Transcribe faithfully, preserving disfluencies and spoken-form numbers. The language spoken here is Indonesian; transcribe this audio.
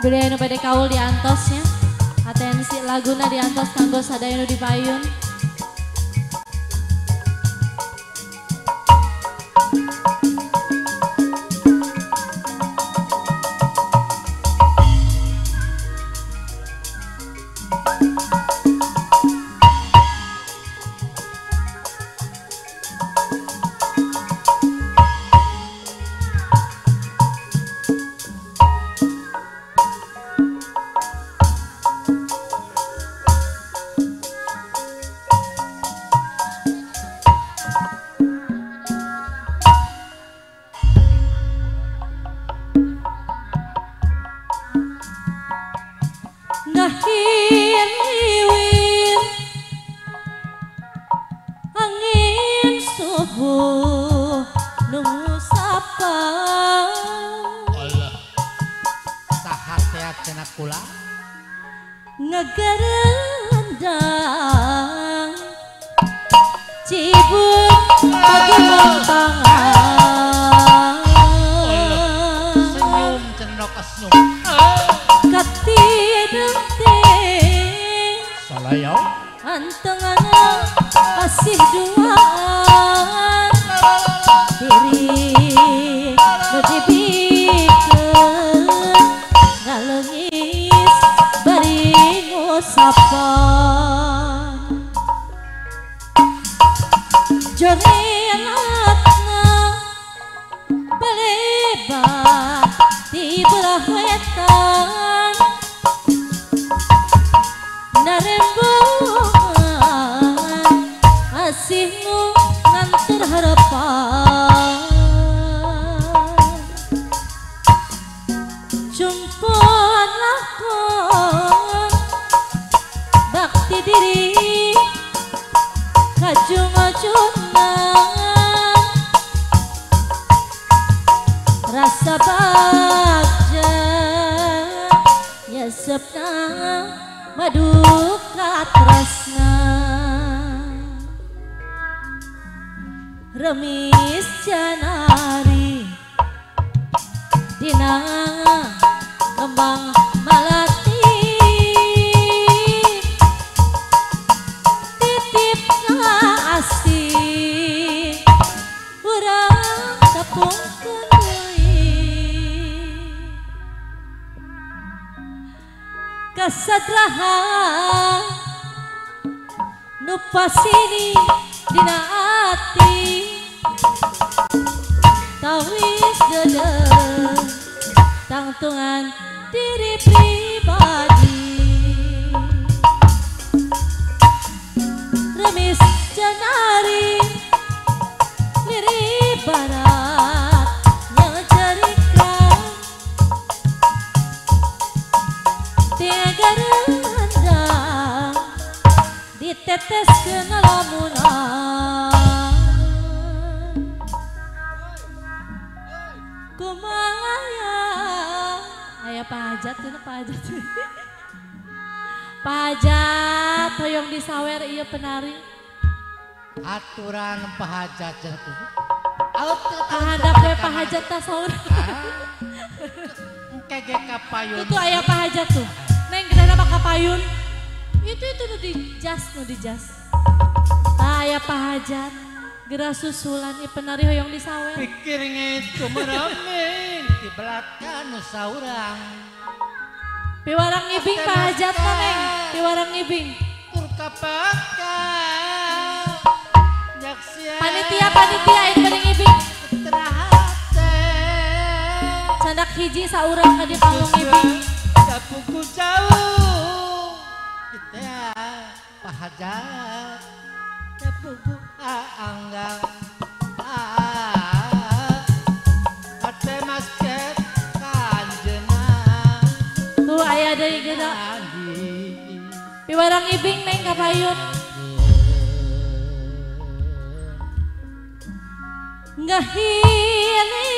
Budaya nu bade kaul di antosnya, atensi laguna di antos kanggo sadaya nu di payun. Reumis Janari dina kembang melati, titip kasih urang tepungkeun deui kasatrahan nu pasini dina ati. Tawis gedeng tangtungan diri pribadi, Reumis Janari mirip barat yang jerikan, tiaga rendang ditetes ke ngalamunan. Pajat itu pajat pajat hoyong disawer iya penari aturan pahajat jatuh out pahadapnya pahajat tasawur kege kapayun itu ayah pahajat tuh neng gedana maka payun itu itu nu di jas nu di jas ayah pahajat gerah susulan iya penari hoyong disawer pikir ngitu merame di belakang nusa urang piwarang ngibing pahajat neng piwarang ngibing turka pakal panitia panitia itu paling ngibing candak hiji saurang kadi panggung ngibing sapuku jauh kita pahajat sapuku aanggang aanggang ayah dari gerak piwarang ibing neng kapayun ngahiling